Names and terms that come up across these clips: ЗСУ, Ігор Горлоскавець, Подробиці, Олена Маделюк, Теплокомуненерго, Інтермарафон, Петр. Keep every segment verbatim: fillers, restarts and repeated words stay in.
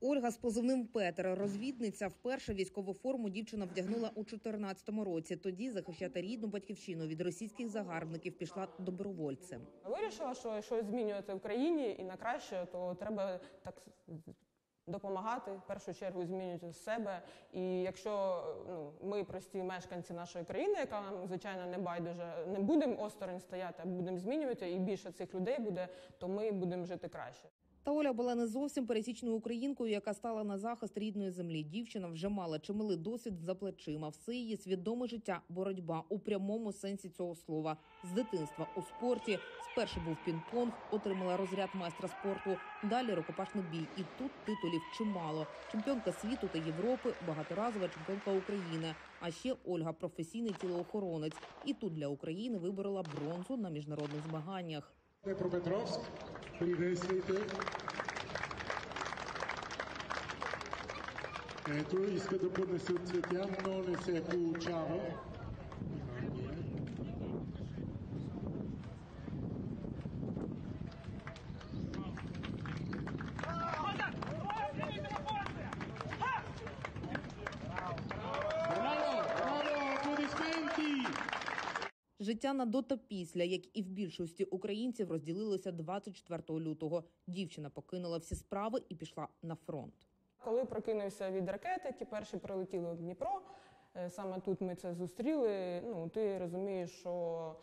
Ольга з позивним Петр, розвідниця, вперше військову форму дівчина вдягнула у чотирнадцятому році. Тоді захищати рідну батьківщину від російських загарбників пішла добровольцем. Вирішила, що щось змінювати в країні і на краще, то треба так допомагати, в першу чергу змінювати з себе. І якщо ну, ми, прості мешканці нашої країни, яка нам, звичайно, не байдуже, не будемо осторонь стояти, а будемо змінювати, і більше цих людей буде, то ми будемо жити краще. Та Оля була не зовсім пересічною українкою, яка стала на захист рідної землі. Дівчина вже мала чималий досвід за плечима. Все її свідоме життя – боротьба у прямому сенсі цього слова. З дитинства у спорті. Спершу був пінг-понг, отримала розряд майстра спорту. Далі рукопашний бій. І тут титулів чимало. Чемпіонка світу та Європи, багаторазова чемпіонка України. А ще Ольга – професійний тілоохоронець. І тут для України виборола бронзу на міжнародних змаганнях. Про Петровськ. Приветствуйте. Ето, иска да поднесе цветя, но не се получава. Життя на до та після, як і в більшості українців, розділилося двадцять четвертого лютого. Дівчина покинула всі справи і пішла на фронт. Коли прокинувся від ракет, які перші прилетіли в Дніпро, саме тут ми це зустріли, ну, ти розумієш, що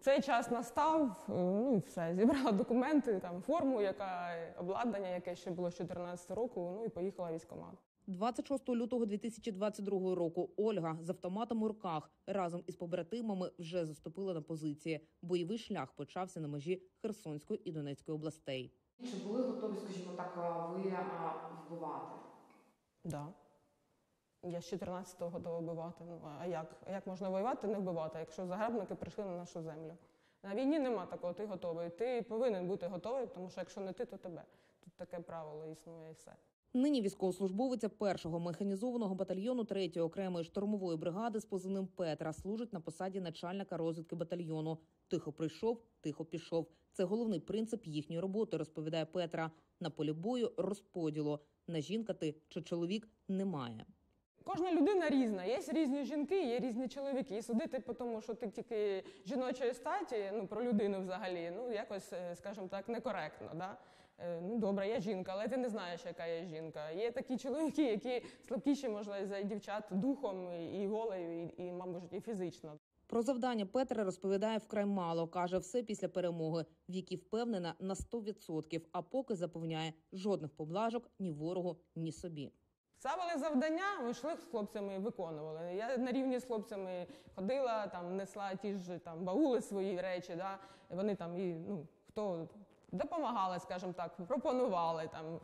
цей час настав, ну, все, зібрала документи, там, форму, яка, обладнання, яке ще було з чотирнадцятого року, ну, і поїхала в військкомат. двадцять шостого лютого дві тисячі двадцять другого року Ольга з автоматом у руках разом із побратимами вже заступила на позиції. Бойовий шлях почався на межі Херсонської і Донецької областей. Чи були готові, скажімо так, ви вбивати? Так. Да. Я з чотирнадцятого готова вбивати. Ну, а як? А як можна воювати, не вбивати, якщо загарбники прийшли на нашу землю? На війні нема такого, ти готовий. Ти повинен бути готовий, тому що якщо не ти, то тебе. Тут таке правило існує і все. Нині військовослужбовиця першого механізованого батальйону третьої окремої штурмової бригади з позивним Петра служить на посаді начальника розвідки батальйону. Тихо прийшов, тихо пішов. Це головний принцип їхньої роботи, розповідає Петра. На полі бою розподілу. На жінка ти чи чоловік немає. Кожна людина різна. Є різні жінки, є різні чоловіки. І судити по тому, що ти тільки жіночої статі, ну, про людину взагалі, ну, якось, скажімо так, некоректно, да? Ну, добре, я жінка, але ти не знаєш, яка я жінка. Є такі чоловіки, які слабкіші, можливо, за дівчат духом і голою, і, і, мабуть, і фізично. Про завдання Петра розповідає вкрай мало. Каже, все після перемоги, в якій впевнена на сто відсотків, а поки запевняє жодних поблажок ні ворогу, ні собі. Ставили завдання, ми йшли з хлопцями і виконували. Я на рівні з хлопцями ходила, там, несла ті ж там, баули свої речі, да? Вони там, і, ну, хто допомагала, скажімо так, пропонували, там,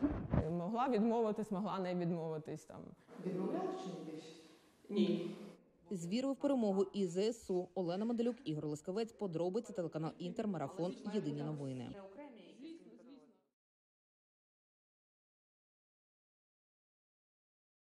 могла відмовитись, могла не відмовитись. Там. Відмовляли чи не більше? Ні. З вірою в перемогу і ЗСУ Олена Маделюк, Ігор Горлоскавець, подробиці телеканал «Інтермарафон», єдині новини.